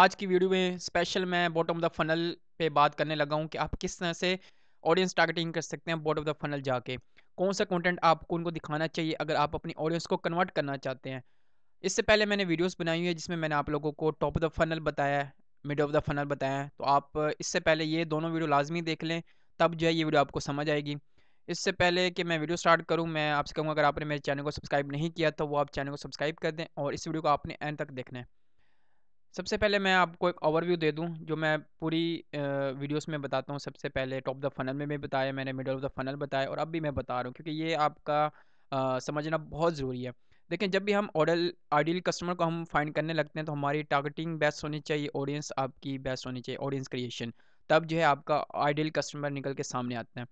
आज की वीडियो में स्पेशल मैं बॉटम ऑफ द फनल पे बात करने लगा हूँ कि आप किस तरह से ऑडियंस टारगेटिंग कर सकते हैं। बॉटम ऑफ द फनल जाके कौन सा कंटेंट आपको उनको दिखाना चाहिए अगर आप अपनी ऑडियंस को कन्वर्ट करना चाहते हैं। इससे पहले मैंने वीडियोस बनाई हुई है जिसमें मैंने आप लोगों को टॉप ऑफ द फनल बताया है, मिड ऑफ द फनल बताया है, तो आप इससे पहले ये दोनों वीडियो लाजमी देख लें, तब जो है ये वीडियो आपको समझ आएगी। इससे पहले कि मैं वीडियो स्टार्ट करूं, मैं आपसे कहूँगा अगर आपने मेरे चैनल को सब्सक्राइब नहीं किया तो वो आप चैनल को सब्सक्राइब कर दें और इस वीडियो को आपने एंड तक देखना है। सबसे पहले मैं आपको एक ओवरव्यू दे दूं जो मैं पूरी वीडियोस में बताता हूं। सबसे पहले टॉप ऑफ द फनल में भी बताया मैंने, मिडल ऑफ द फनल बताया और अब भी मैं बता रहा हूं, क्योंकि ये आपका समझना बहुत ज़रूरी है। लेकिन जब भी हम आइडियल कस्टमर को हम फाइंड करने लगते हैं तो हमारी टारगेटिंग बेस्ट होनी चाहिए, ऑडियंस आपकी बेस्ट होनी चाहिए, ऑडियंस क्रिएशन, तब जो है आपका आइडियल कस्टमर निकल के सामने आते हैं।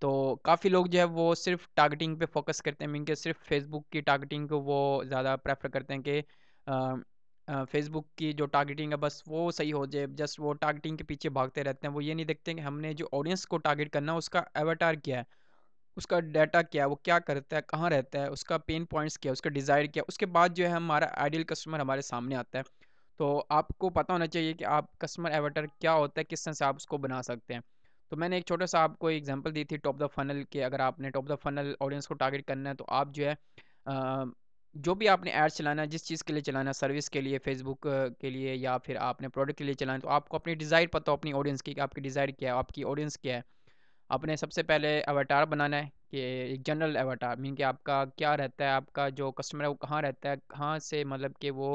तो काफ़ी लोग जो है वो सिर्फ टारगेटिंग पे फोकस करते हैं, मीन के सिर्फ फेसबुक की टारगेटिंग को वो ज़्यादा प्रेफर करते हैं कि फेसबुक की जो टारगेटिंग है बस वो सही हो जाए, जस्ट वो टारगेटिंग के पीछे भागते रहते हैं। वो ये नहीं देखते कि हमने जो ऑडियंस को टारगेट करना है उसका एवाटार क्या है, उसका डाटा क्या है, वो क्या करता है, कहाँ रहता है, उसका पेन पॉइंट्स क्या है, उसका डिज़ायर क्या है, उसके बाद जो है हमारा आइडियल कस्टमर हमारे सामने आता है। तो आपको पता होना चाहिए कि आप कस्टमर एवाटार क्या होता है, किस तरह से आप उसको बना सकते हैं। तो मैंने एक छोटा सा आपको एग्जांपल दी थी टॉप द फनल के, अगर आपने टॉप द फनल ऑडियंस को टारगेट करना है तो आप जो है जो भी आपने एड्स चलाना है, जिस चीज़ के लिए चलाना है, सर्विस के लिए, फेसबुक के लिए, या फिर आपने प्रोडक्ट के लिए चलाना है, तो आपको अपनी डिज़ायर पता हो अपनी ऑडियंस की, आपकी डिज़ायर क्या है, आपकी ऑडियंस क्या है। आपने सबसे पहले अवाटार बनाना है कि एक जनरल अवाटार, मीन कि आपका क्या रहता है, आपका जो कस्टमर है वो कहाँ रहता है, कहाँ से मतलब कि वो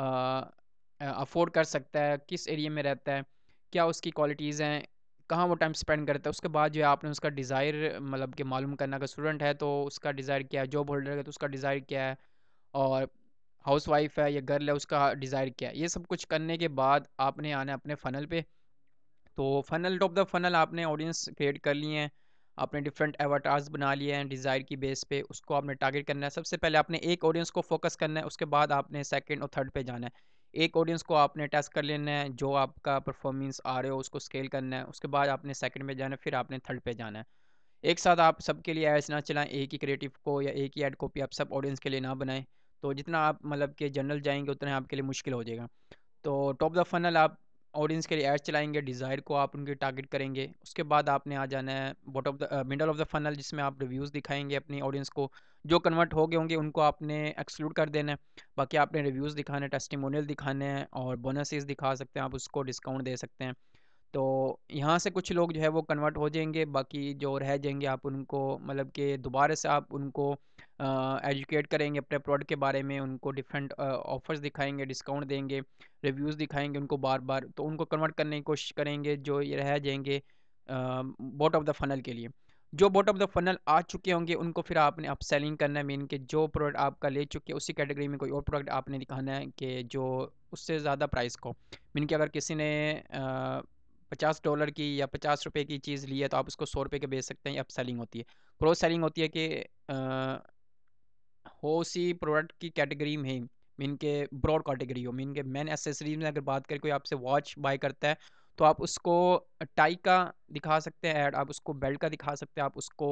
अफोर्ड कर सकता है, किस एरिया में रहता है, क्या उसकी क्वालिटीज़ हैं, कहाँ वो टाइम स्पेंड करता है। उसके बाद जो है आपने उसका डिज़ायर मतलब कि मालूम करना, अगर स्टूडेंट है तो उसका डिज़ायर क्या है, जॉब होल्डर है तो उसका डिज़ायर क्या है, और हाउस वाइफ है या गर्ल है उसका डिज़ायर क्या है। ये सब कुछ करने के बाद आपने आना है अपने फ़नल पे। तो फनल टॉप द फनल आपने ऑडियंस क्रिएट कर लिए हैं, आपने डिफरेंट एवाटार्स बना लिए हैं डिज़ायर की बेस पे, उसको आपने टारगेट करना है। सबसे पहले आपने एक ऑडियंस को फोकस करना है, उसके बाद आपने सेकेंड और थर्ड पर जाना है। एक ऑडियंस को आपने टेस्ट कर लेना है, जो आपका परफॉर्मेंस आ रहे हो उसको स्केल करना है, उसके बाद आपने सेकंड पे जाना है, फिर आपने थर्ड पे जाना है। एक साथ आप सबके लिए एड्स ना चलाएं, एक ही क्रिएटिव को या एक ही एड कॉपी आप सब ऑडियंस के लिए ना बनाएं। तो जितना आप मतलब कि जनरल जाएंगे उतना आपके लिए मुश्किल हो जाएगा। तो टॉप द फनल आप ऑडियंस के लिए एड्स चलाएंगे, डिज़ायर को आप उनके टारगेट करेंगे, उसके बाद आपने आ जाना है bottom of the middle of the funnel, जिसमें आप रिव्यूज़ दिखाएंगे अपनी ऑडियंस को, जो कन्वर्ट हो गए होंगे उनको आपने एक्सक्लूड कर देना है, बाकी आपने रिव्यूज़ दिखाने, टेस्टिमोनियल दिखाने हैं और बोनसेस दिखा सकते हैं, आप उसको डिस्काउंट दे सकते हैं। तो यहाँ से कुछ लोग जो है वो कन्वर्ट हो जाएंगे, बाकी जो रह जाएंगे आप उनको मतलब कि दोबारा से आप उनको एजुकेट करेंगे अपने प्रोडक्ट के बारे में, उनको डिफरेंट ऑफर्स दिखाएंगे, डिस्काउंट देंगे, रिव्यूज़ दिखाएंगे उनको बार बार, तो उनको कन्वर्ट करने की कोशिश करेंगे जो ये रह जाएंगे बॉटम ऑफ द फनल के लिए। जो बॉटम ऑफ द फनल आ चुके होंगे उनको फिर आपने अपसेलिंग करना है, मीन कि जो प्रोडक्ट आपका ले चुके उसी कैटेगरी में कोई और प्रोडक्ट आपने दिखाना है कि जो उससे ज़्यादा प्राइस को, मीन कि अगर किसी ने $50 की या ₹50 की चीज़ ली है तो आप उसको ₹100 के बेच सकते हैं। अप सेलिंग होती है, क्रॉस सेलिंग होती है कि हो उसी प्रोडक्ट की कैटेगरी में, मीन के ब्रॉड कैटेगरी हो, मीन के मेन एसेसरीज में अगर बात करें कोई आपसे वॉच बाय करता है तो आप उसको टाई का दिखा सकते हैं ऐड, आप उसको बेल्ट का दिखा सकते हैं, आप उसको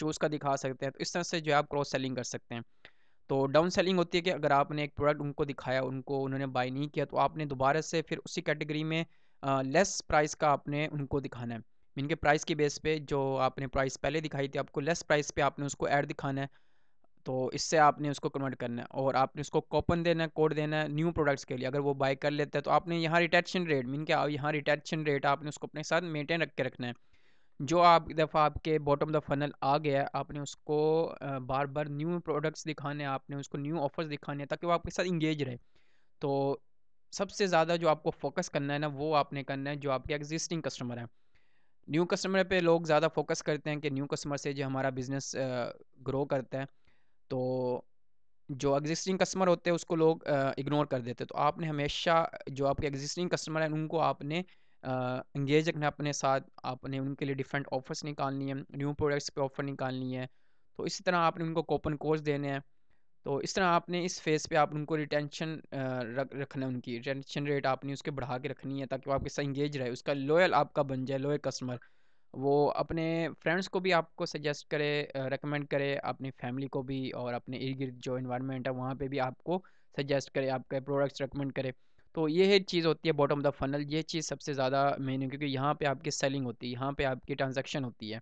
शूज़ का दिखा सकते हैं। तो इस तरह से जो है आप क्रॉस सेलिंग कर सकते हैं। तो डाउन सेलिंग होती है कि अगर आपने एक प्रोडक्ट उनको दिखाया, उनको उन्होंने बाय नहीं किया तो आपने दोबारा से फिर उसी कैटेगरी में लेस प्राइस का आपने उनको दिखाना है, मीन के प्राइस की बेस पे जो आपने प्राइस पहले दिखाई थी आपको लेस प्राइस पे आपने उसको ऐड दिखाना है। तो इससे आपने उसको कन्वर्ट करना है और आपने उसको कूपन देना है, कोड देना है न्यू प्रोडक्ट्स के लिए। अगर वो बाय कर लेता है तो आपने यहाँ रिटेंशन रेट, मीन के यहाँ रिटेंशन रेट आपने उसको अपने साथ मेनटेन रख के रखना है। जो आप दफ़ा आपके बॉटम ऑफ द फनल आ गया आपने उसको बार बार न्यू प्रोडक्ट्स दिखाने, आपने उसको न्यू ऑफर्स दिखाने ताकि वो आपके साथ इंगेज रहे। तो सबसे ज़्यादा जो आपको फोकस करना है ना वो आपने करना है जो आपके एग्जिस्टिंग कस्टमर हैं। न्यू कस्टमर पे लोग ज़्यादा फोकस करते हैं कि न्यू कस्टमर से जो हमारा बिज़नेस ग्रो करता है, तो जो एग्जिस्टिंग कस्टमर होते हैं उसको लोग इग्नोर कर देते हैं। तो आपने हमेशा जो आपके एग्जिस्टिंग कस्टमर हैं उनको आपने इंगेज रखना अपने साथ, आपने उनके लिए डिफरेंट ऑफर्स निकालनी है, न्यू प्रोडक्ट्स पर ऑफ़र निकालनी है, तो इसी तरह आपने उनको कूपन कोड्स देने हैं। तो इस तरह आपने इस फेस पे आप उनको रिटेंशन रखना, उनकी रिटेंशन रेट आपने उसके बढ़ा के रखनी है ताकि वो आपके साथ इंगेज रहे, उसका लॉयल आपका बन जाए, लॉयल कस्टमर। वो अपने फ्रेंड्स को भी आपको सजेस्ट करे, रेकमेंड करे, अपनी फैमिली को भी, और अपने इर्द गिर्द जो इन्वायरमेंट है वहाँ पे भी आपको सजेस्ट करे, आपके प्रोडक्ट्स रेकमेंड करे। तो ये चीज़ होती है बॉटम ऑफ द फनल, ये चीज़ सबसे ज़्यादा मेन है क्योंकि यहाँ पे आपकी सेलिंग होती है, यहाँ पे आपकी ट्रांजैक्शन होती है।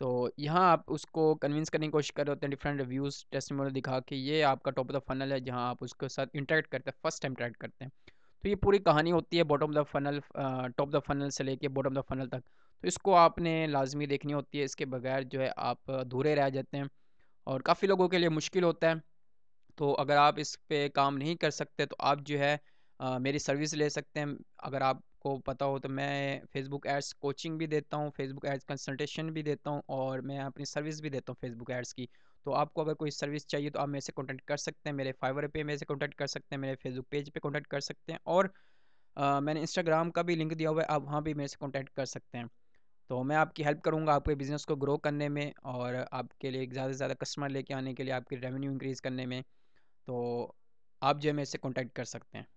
तो यहाँ आप उसको कन्विंस करने की कोशिश कर रहे होते हैं डिफरेंट रिव्यूज़ टेस्टिमोनियल दिखा के, ये आपका टॉप ऑफ द फनल है जहाँ आप उसके साथ इंटरेक्ट करते हैं, फर्स्ट टाइम इंटरेक्ट करते हैं। तो ये पूरी कहानी होती है bottom of the funnel, top of the funnel से लेके बॉटम ऑफ द फनल तक। तो इसको आपने लाजमी देखनी होती है, इसके बगैर जो है आप अधूरे रह जाते हैं और काफ़ी लोगों के लिए मुश्किल होता है। तो अगर आप इस पर काम नहीं कर सकते तो आप जो है मेरी सर्विस ले सकते हैं। अगर आपको पता हो तो मैं फेसबुक एड्स कोचिंग भी देता हूँ, फेसबुक एड्स कंसल्टेशन भी देता हूँ और मैं अपनी सर्विस भी देता हूँ फेसबुक एड्स की। तो आपको अगर कोई सर्विस चाहिए तो आप मेरे से कॉन्टैक्ट कर सकते हैं, मेरे फाइवर पे मेरे से कॉन्टैक्ट कर सकते हैं, मेरे फेसबुक पेज पे कॉन्टैक्ट कर सकते हैं और मैंने इंस्टाग्राम का भी लिंक दिया हुआ है, आप वहाँ भी मेरे से कॉन्टैक्ट कर सकते हैं। तो मैं आपकी हेल्प करूँगा आपके बिज़नेस को ग्रो करने में और आपके लिए ज़्यादा से ज़्यादा कस्टमर लेके आने के लिए, आपकी रेवेन्यू इंक्रीज़ करने में। तो आप जो है मेरे से कॉन्टैक्ट कर सकते हैं।